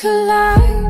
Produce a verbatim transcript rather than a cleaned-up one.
Collide.